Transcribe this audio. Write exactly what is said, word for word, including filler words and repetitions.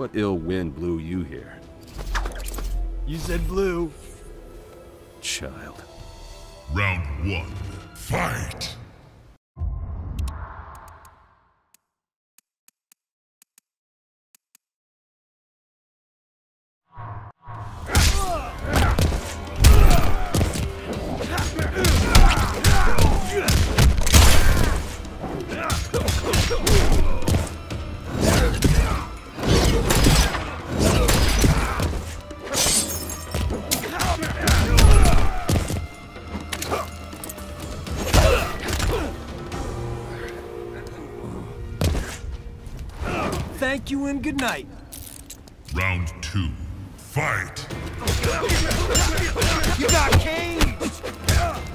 What ill wind blew you here? You said blue. Child. Round one, fight! Thank you and good night. Round two, fight! You got caged!